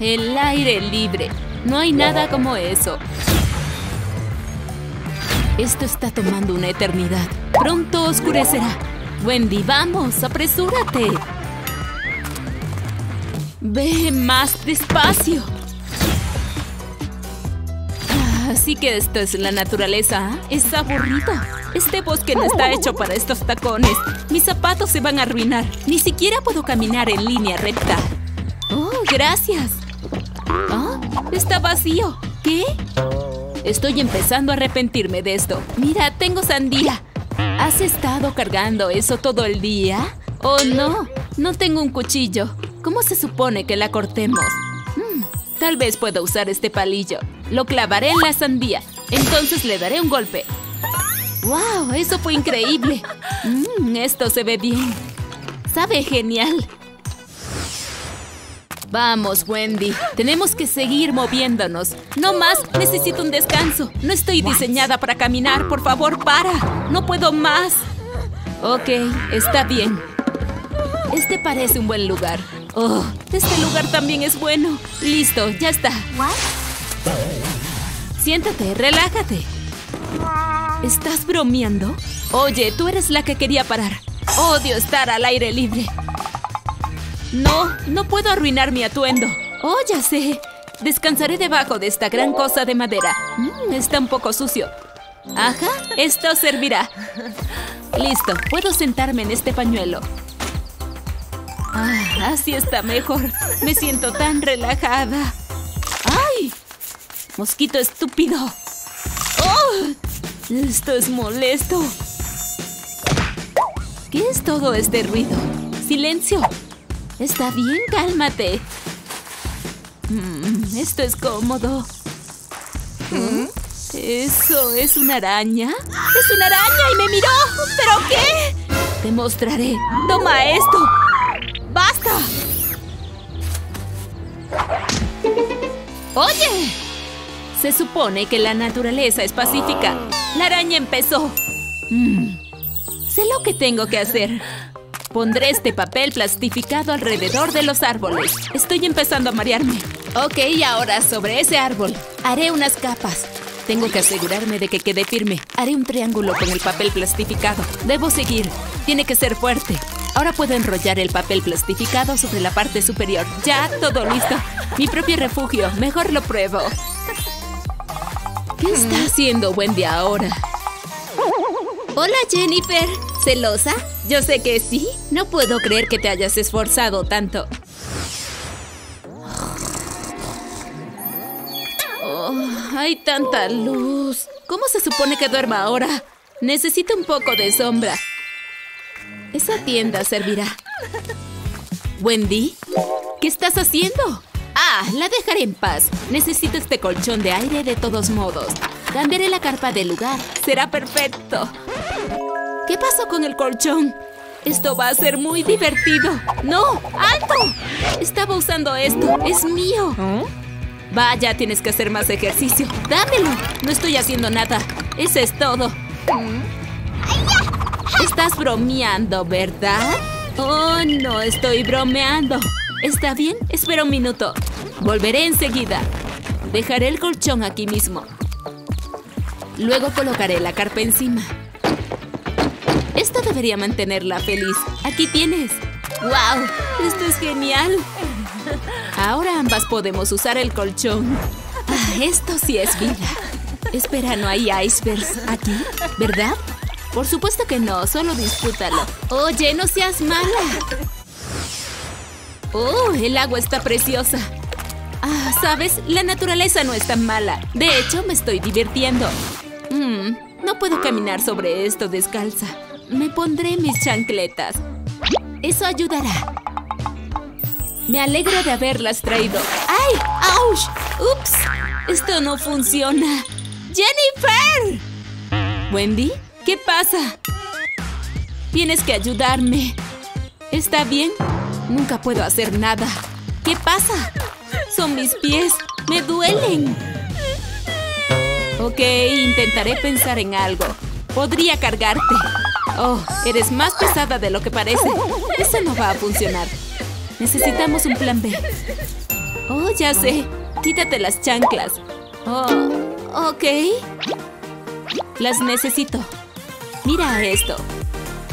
El aire libre. No hay nada como eso. Esto está tomando una eternidad. Pronto oscurecerá. Wendy, vamos, apresúrate. Ve más despacio. Así que esto es la naturaleza, ¿eh? Es aburrido. Este bosque no está hecho para estos tacones. Mis zapatos se van a arruinar. Ni siquiera puedo caminar en línea recta. Oh, gracias. ¿Ah? Está vacío. ¿Qué? Estoy empezando a arrepentirme de esto. Mira, tengo sandía. ¿Has estado cargando eso todo el día? Oh, no. No tengo un cuchillo. ¿Cómo se supone que la cortemos? Tal vez pueda usar este palillo. Lo clavaré en la sandía. Entonces le daré un golpe. ¡Wow! Eso fue increíble. Esto se ve bien. Sabe genial. Vamos, Wendy. Tenemos que seguir moviéndonos. No más. Necesito un descanso. No estoy diseñada para caminar. Por favor, para. No puedo más. Ok, está bien. Este parece un buen lugar. Oh, este lugar también es bueno. Listo, ya está. Siéntate, relájate. ¿Estás bromeando? Oye, tú eres la que quería parar. Odio estar al aire libre. No, no puedo arruinar mi atuendo. Oh, ya sé. Descansaré debajo de esta gran cosa de madera. Está un poco sucio. Ajá, esto servirá. Listo, puedo sentarme en este pañuelo. Ah, así está mejor. Me siento tan relajada. ¡Ay! Mosquito estúpido. ¡Oh! Esto es molesto. ¿Qué es todo este ruido? ¡Silencio! Está bien, cálmate. Esto es cómodo. ¿Eso es una araña? ¡Es una araña y me miró! ¿Pero qué? Te mostraré. Toma esto. ¡Basta! ¡Oye! Se supone que la naturaleza es pacífica. La araña empezó. Sé lo que tengo que hacer. Pondré este papel plastificado alrededor de los árboles. Estoy empezando a marearme. Ok, ahora sobre ese árbol. Haré unas capas. Tengo que asegurarme de que quede firme. Haré un triángulo con el papel plastificado. Debo seguir. Tiene que ser fuerte. Ahora puedo enrollar el papel plastificado sobre la parte superior. Ya, todo listo. Mi propio refugio. Mejor lo pruebo. ¿Qué está haciendo Wendy ahora? Hola, Jennifer. ¿Celosa? Yo sé que sí. No puedo creer que te hayas esforzado tanto. Oh, hay tanta luz. ¿Cómo se supone que duerma ahora? Necesito un poco de sombra. Esa tienda servirá. Wendy, ¿qué estás haciendo? Ah, la dejaré en paz. Necesito este colchón de aire de todos modos. Cambiaré la carpa de lugar. Será perfecto. ¿Qué pasó con el colchón? Esto va a ser muy divertido. ¡No! ¡Alto! Estaba usando esto. ¡Es mío! Vaya, tienes que hacer más ejercicio. ¡Dámelo! No estoy haciendo nada. Eso es todo. Estás bromeando, ¿verdad? Oh, no estoy bromeando. ¿Está bien? Espera un minuto. Volveré enseguida. Dejaré el colchón aquí mismo. Luego colocaré la carpa encima. Esto debería mantenerla feliz. Aquí tienes. ¡Wow! ¡Esto es genial! Ahora ambas podemos usar el colchón. Ah, esto sí es vida. Espera, no hay icebergs aquí, ¿verdad? Por supuesto que no. Solo disfrútalo. Oye, no seas mala. Oh, el agua está preciosa. Ah, ¿sabes? La naturaleza no es tan mala. De hecho, me estoy divirtiendo. No puedo caminar sobre esto descalza. Me pondré mis chancletas. Eso ayudará. Me alegro de haberlas traído. ¡Ay! ¡Auch! ¡Ups! Esto no funciona. ¡Jennifer! ¿Wendy? ¿Qué pasa? Tienes que ayudarme. ¿Está bien? Nunca puedo hacer nada. ¿Qué pasa? Son mis pies. ¡Me duelen! Ok, intentaré pensar en algo. Podría cargarte. Oh, eres más pesada de lo que parece. Eso no va a funcionar. Necesitamos un plan B. Oh, ya sé. Quítate las chanclas. Oh, ok. Las necesito. Mira esto.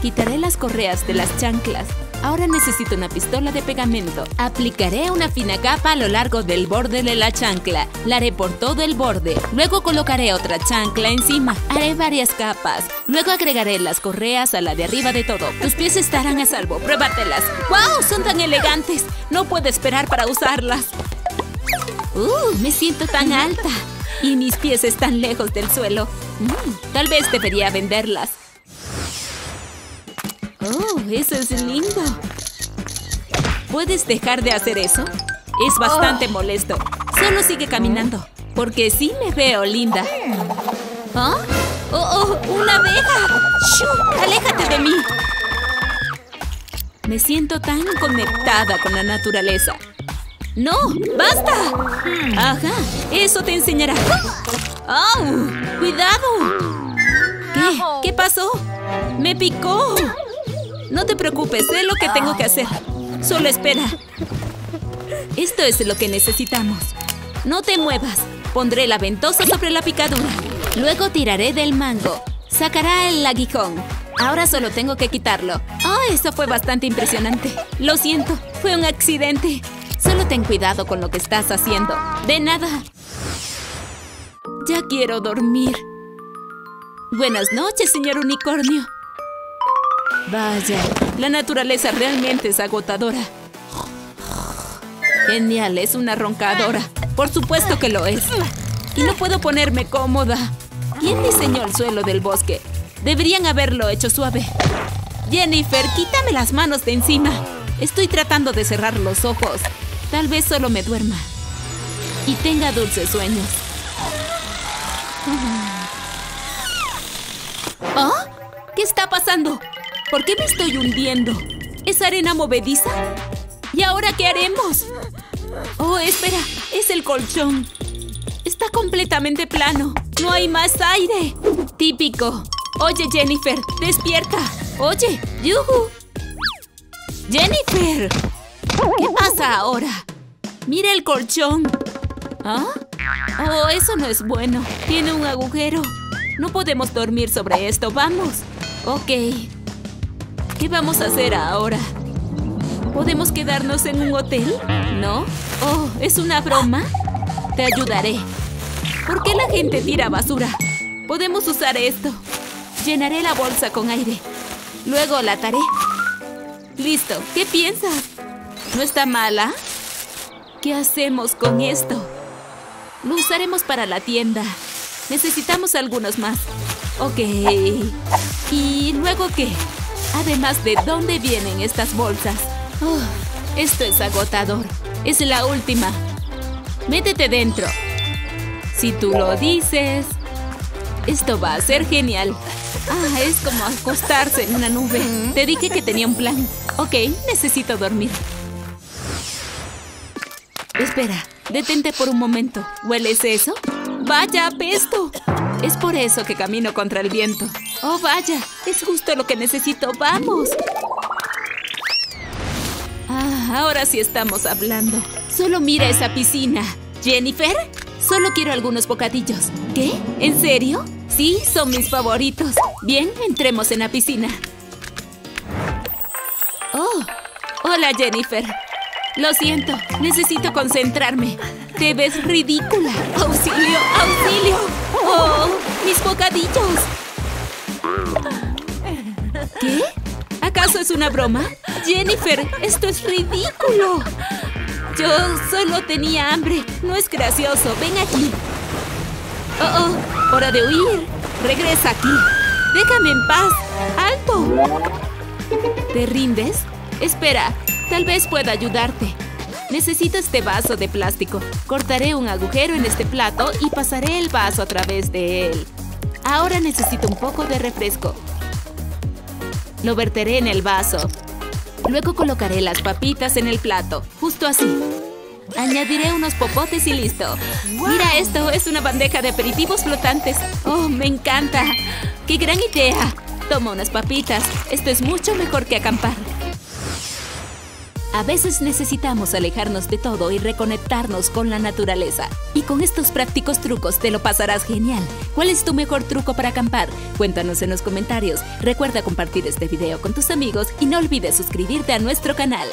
Quitaré las correas de las chanclas. Ahora necesito una pistola de pegamento. Aplicaré una fina capa a lo largo del borde de la chancla. La haré por todo el borde. Luego colocaré otra chancla encima. Haré varias capas. Luego agregaré las correas a la de arriba de todo. Tus pies estarán a salvo. Pruébatelas. ¡Wow! Son tan elegantes. No puedo esperar para usarlas. Me siento tan alta. Y mis pies están lejos del suelo. Tal vez debería venderlas. ¡Oh, eso es lindo! ¿Puedes dejar de hacer eso? Es bastante molesto. Solo sigue caminando, porque sí me veo linda. ¿Ah? ¡Oh, una abeja! ¡Shoo! ¡Aléjate de mí! Me siento tan conectada con la naturaleza. ¡No! ¡Basta! ¡Ajá! ¡Eso te enseñará! ¡Oh! ¡Cuidado! ¿Qué pasó? ¡Me picó! No te preocupes, sé lo que tengo que hacer. Solo espera. Esto es lo que necesitamos. No te muevas. Pondré la ventosa sobre la picadura. Luego tiraré del mango. Sacará el aguijón. Ahora solo tengo que quitarlo. ¡Oh, eso fue bastante impresionante! Lo siento, fue un accidente. Solo ten cuidado con lo que estás haciendo. De nada. Ya quiero dormir. Buenas noches, señor unicornio. Vaya, la naturaleza realmente es agotadora. Genial, es una roncadora. Por supuesto que lo es. Y no puedo ponerme cómoda. ¿Quién diseñó el suelo del bosque? Deberían haberlo hecho suave. Jennifer, quítame las manos de encima. Estoy tratando de cerrar los ojos. Tal vez solo me duerma. Y tenga dulces sueños. ¿Ah? ¿Qué está pasando? ¿Por qué me estoy hundiendo? ¿Es arena movediza? ¿Y ahora qué haremos? Oh, espera, es el colchón. Está completamente plano. No hay más aire. Típico. Oye, Jennifer, despierta. Oye, yuhu. ¡Jennifer! ¿Qué pasa ahora? Mira el colchón. ¿Ah? Oh, eso no es bueno. Tiene un agujero. No podemos dormir sobre esto. Vamos. Ok. ¿Qué vamos a hacer ahora? ¿Podemos quedarnos en un hotel? ¿No? Oh, ¿es una broma? Te ayudaré. ¿Por qué la gente tira basura? Podemos usar esto. Llenaré la bolsa con aire. Luego la ataré. Listo. ¿Qué piensas? ¿No está mala? ¿Qué hacemos con esto? Lo usaremos para la tienda. Necesitamos algunos más. Ok. ¿Y luego qué? Además, ¿de dónde vienen estas bolsas? Oh, esto es agotador. Es la última. Métete dentro. Si tú lo dices... Esto va a ser genial. Ah, es como acostarse en una nube. Te dije que tenía un plan. Ok, necesito dormir. Espera, detente por un momento. ¿Hueles eso? ¡Vaya, apesto! Es por eso que camino contra el viento. ¡Oh, vaya! Es justo lo que necesito. ¡Vamos! Ah, ahora sí estamos hablando. Solo mira esa piscina. ¿Jennifer? Solo quiero algunos bocadillos. ¿Qué? ¿En serio? Sí, son mis favoritos. Bien, entremos en la piscina. Oh, hola, Jennifer. Lo siento, necesito concentrarme. Te ves ridícula. ¡Auxilio! ¡Auxilio! ¡Oh! ¡Mis bocadillos! ¿Qué? ¿Acaso es una broma? ¡Jennifer! ¡Esto es ridículo! Yo solo tenía hambre. No es gracioso. Ven aquí. ¡Oh! ¡Hora de huir! ¡Regresa aquí! ¡Déjame en paz! ¡Alto! ¿Te rindes? Espera. Tal vez pueda ayudarte. Necesito este vaso de plástico. Cortaré un agujero en este plato y pasaré el vaso a través de él. Ahora necesito un poco de refresco. Lo verteré en el vaso. Luego colocaré las papitas en el plato, justo así. Añadiré unos popotes y listo. Mira esto, es una bandeja de aperitivos flotantes. ¡Oh, me encanta! ¡Qué gran idea! Toma unas papitas. Esto es mucho mejor que acampar. A veces necesitamos alejarnos de todo y reconectarnos con la naturaleza. Y con estos prácticos trucos te lo pasarás genial. ¿Cuál es tu mejor truco para acampar? Cuéntanos en los comentarios. Recuerda compartir este video con tus amigos y no olvides suscribirte a nuestro canal.